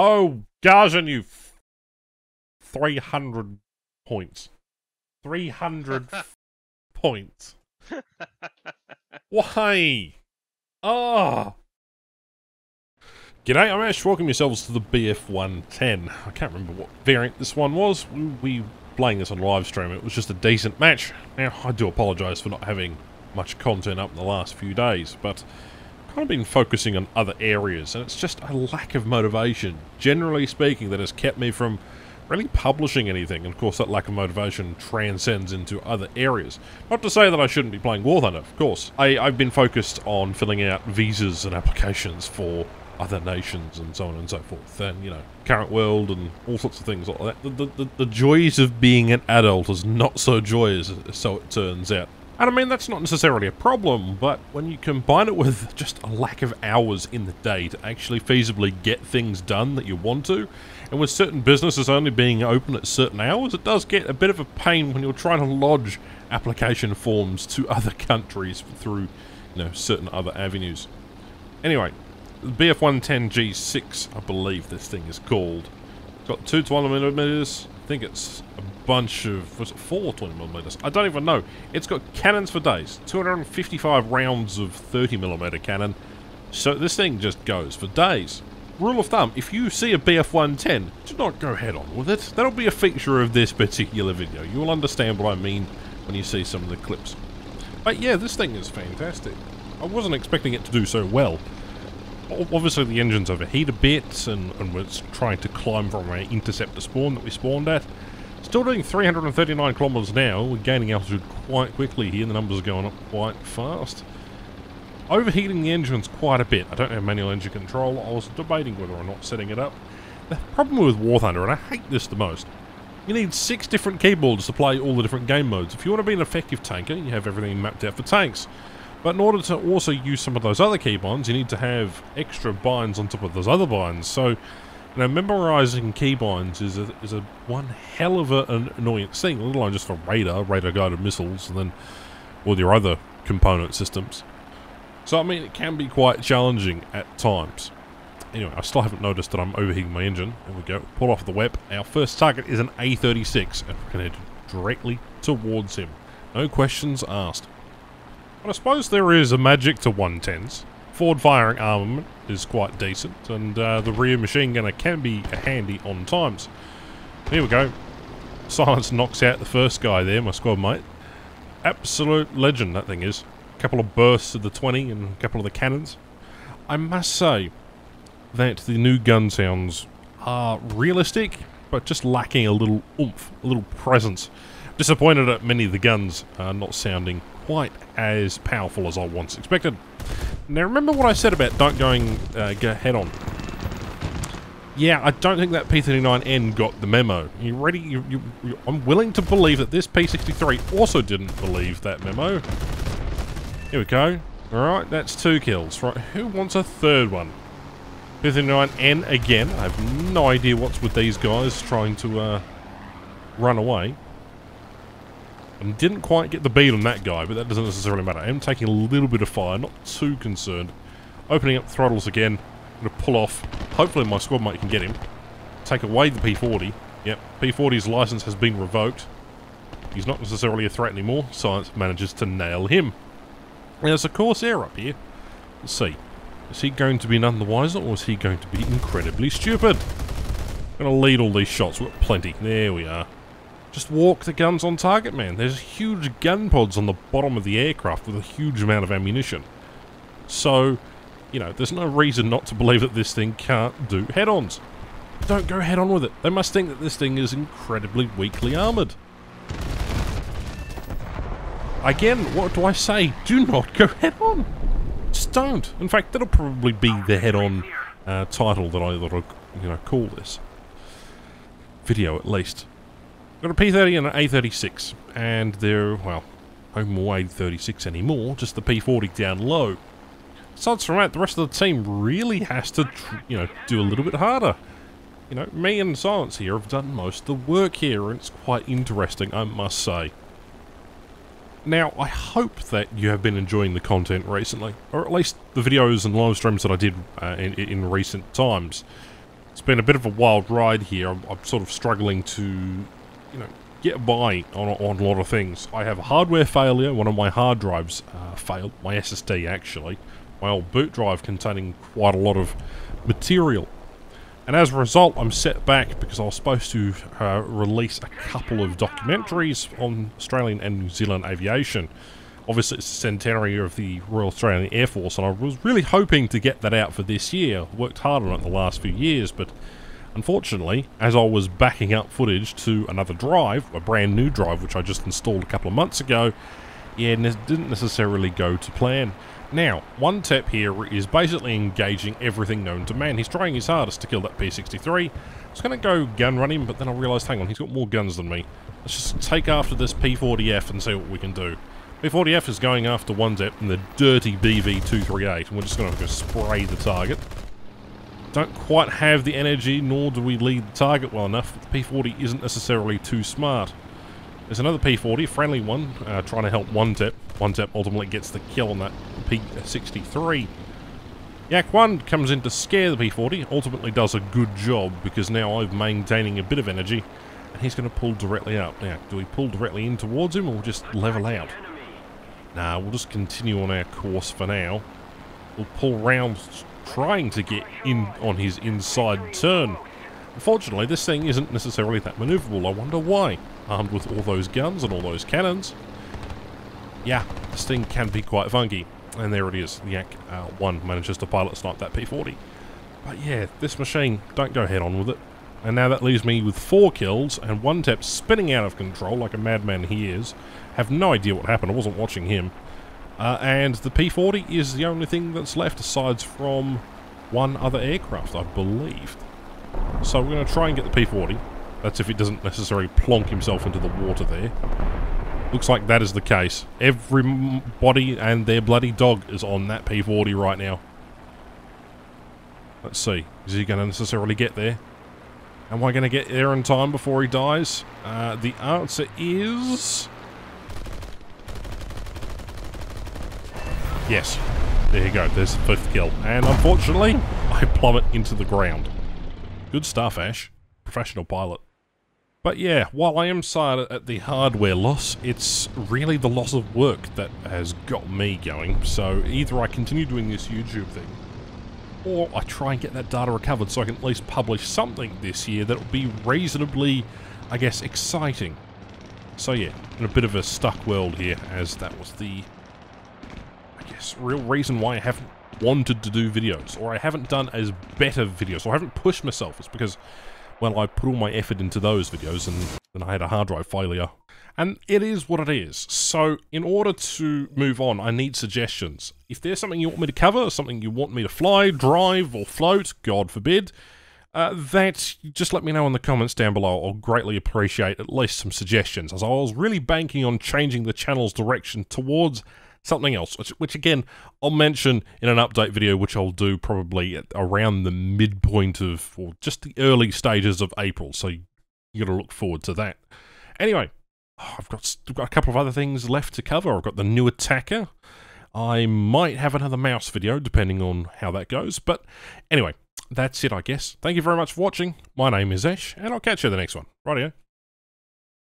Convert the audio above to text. Oh, Garjan, you 300 points. 300 points. Why? Oh! G'day, I'm Ash. Welcome yourselves to the BF-110. I can't remember what variant this one was. We were playing this on live stream. It was just a decent match. Now, I do apologise for not having much content up in the last few days, but I've kind of been focusing on other areas, and it's just a lack of motivation, generally speaking, that has kept me from really publishing anything. And of course, that lack of motivation transcends into other areas. Not to say that I shouldn't be playing War Thunder, of course. I've been focused on filling out visas and applications for other nations and so on and so forth, and, you know, current world and all sorts of things like that. The joys of being an adult is not so joyous, so it turns out. And I mean, that's not necessarily a problem, but when you combine it with just a lack of hours in the day to actually feasibly get things done that you want to, and with certain businesses only being open at certain hours, it does get a bit of a pain when you're trying to lodge application forms to other countries through, you know, certain other avenues. Anyway, the BF-110 G6, I believe this thing is called. It's got 2 20mm. I think it's a bunch of, was it 4 20mm? I don't even know. It's got cannons for days. 255 rounds of 30mm cannon. So this thing just goes for days. Rule of thumb, if you see a BF-110, do not go head on with it. That'll be a feature of this particular video. You will understand what I mean when you see some of the clips. But yeah, this thing is fantastic. I wasn't expecting it to do so well. Obviously the engines overheat a bit, and we're trying to climb from our interceptor spawn that we spawned at. Still doing 339 kilometers an hour. We're gaining altitude quite quickly here. The numbers are going up quite fast. Overheating the engines quite a bit. I don't have manual engine control. I was debating whether or not setting it up. The problem with War Thunder, and I hate this the most, you need 6 different keyboards to play all the different game modes. If you want to be an effective tanker, you have everything mapped out for tanks. But in order to also use some of those other keybinds, you need to have extra binds on top of those other binds. So, you know, memorising keybinds is a one hell of an annoyance thing, let alone just for radar-guided missiles, and then all your other component systems. So, I mean, it can be quite challenging at times. Anyway, I still haven't noticed that I'm overheating my engine. There we go. Pull off the web. Our first target is an A36, and we're going to head directly towards him. No questions asked. But I suppose there is a magic to 110s. Forward firing armament is quite decent, and the rear machine gunner can be handy on times. Here we go. Silence knocks out the first guy there, my squad mate. Absolute legend, that thing is. A couple of bursts of the 20 and a couple of the cannons. I must say that the new gun sounds are realistic, but just lacking a little oomph, a little presence. Disappointed at many of the guns not sounding quite as powerful as I once expected. Now remember what I said about don't go head on. Yeah, I don't think that P39N got the memo. You ready? I'm willing to believe that this P63 also didn't believe that memo. Here we go. Alright, that's 2 kills. Right, who wants a third one? P39N again. I have no idea what's with these guys trying to run away. And didn't quite get the beat on that guy, but that doesn't necessarily matter. I am taking a little bit of fire, not too concerned. Opening up throttles again. I'm going to pull off. Hopefully my squad mate can get him. Take away the P40. Yep, P40's license has been revoked. He's not necessarily a threat anymore. Science manages to nail him. Now there's a Corsair up here. Let's see. Is he going to be none the wiser, or is he going to be incredibly stupid? I'm going to lead all these shots. We've got plenty. There we are. Just walk the guns on target, man. There's huge gun pods on the bottom of the aircraft with a huge amount of ammunition. So, you know, there's no reason not to believe that this thing can't do head-ons. Don't go head-on with it. They must think that this thing is incredibly weakly armoured. Again, what do I say? Do not go head-on. Just don't. In fact, that'll probably be the head-on title that I'll, you know, call this video, at least. Got a P30 and an A36, and they're, well, home away 36 anymore, just the P40 down low. Aside from that, the rest of the team really has to, you know, do a little bit harder. You know, me and Silence here have done most of the work here, and it's quite interesting, I must say. Now, I hope that you have been enjoying the content recently, or at least the videos and live streams that I did in recent times. It's been a bit of a wild ride here. I'm sort of struggling to, you know, get by on a lot of things. I have a hardware failure. One of my hard drives failed. My SSD, actually. My old boot drive containing quite a lot of material. And as a result, I'm set back because I was supposed to release a couple of documentaries on Australian and New Zealand aviation. Obviously, it's the centenary of the Royal Australian Air Force, and I was really hoping to get that out for this year. Worked hard on it the last few years, but unfortunately, as I was backing up footage to another drive, a brand new drive, which I just installed a couple of months ago, yeah, it didn't necessarily go to plan. Now, one tip here is basically engaging everything known to man. He's trying his hardest to kill that P63. I was going to go gun run him, but then I realised, hang on, he's got more guns than me. Let's just take after this P40F and see what we can do. P40F is going after one depth in the dirty BV238, and we're just going to spray the target. Don't quite have the energy, nor do we lead the target well enough. The P40 isn't necessarily too smart. There's another P40, friendly one, trying to help one depth. One depth ultimately gets the kill on that P63. Yak1 comes in to scare the P40, ultimately does a good job, because now I'm maintaining a bit of energy, and he's going to pull directly up. Now, do we pull directly in towards him, or just level out? Nah, we'll just continue on our course for now. We'll pull round trying to get in on his inside turn. Unfortunately, this thing isn't necessarily that manoeuvrable. I wonder why. Armed with all those guns and all those cannons. Yeah, this thing can be quite funky. And there it is. The Yak-1 manages to pilot snipe that P40. But yeah, this machine, don't go head on with it. And now that leaves me with 4 kills and one tap spinning out of control like a madman he is. Have no idea what happened, I wasn't watching him. And the P40 is the only thing that's left aside from one other aircraft, I believe. So we're going to try and get the P40. That's if it doesn't necessarily plonk himself into the water there. Looks like that is the case. Everybody and their bloody dog is on that P40 right now. Let's see, is he going to necessarily get there? Am I going to get there in time before he dies? The answer is... yes. There you go, there's the 5th kill. And unfortunately, I plummet into the ground. Good stuff, Ash. Professional pilot. But yeah, while I am sad at the hardware loss, it's really the loss of work that has got me going. So either I continue doing this YouTube thing, or I try and get that data recovered so I can at least publish something this year that'll be reasonably, I guess, exciting. So yeah, in a bit of a stuck world here, as that was the, I guess, real reason why I haven't wanted to do videos, or I haven't done as better videos, or I haven't pushed myself. It's because, well, I put all my effort into those videos, and then I had a hard drive failure. And it is what it is. So in order to move on, I need suggestions. If there's something you want me to cover, something you want me to fly, drive, or float, God forbid, that just let me know in the comments down below. I'll greatly appreciate at least some suggestions, as I was really banking on changing the channel's direction towards something else, which again, I'll mention in an update video, which I'll do probably at around the midpoint of, or just the early stages of April, so you gotta look forward to that. Anyway, I've got a couple of other things left to cover. I've got the new attacker. I might have another mouse video, depending on how that goes, but anyway, that's it, I guess. Thank you very much for watching. My name is Ash, and I'll catch you in the next one. Rightio.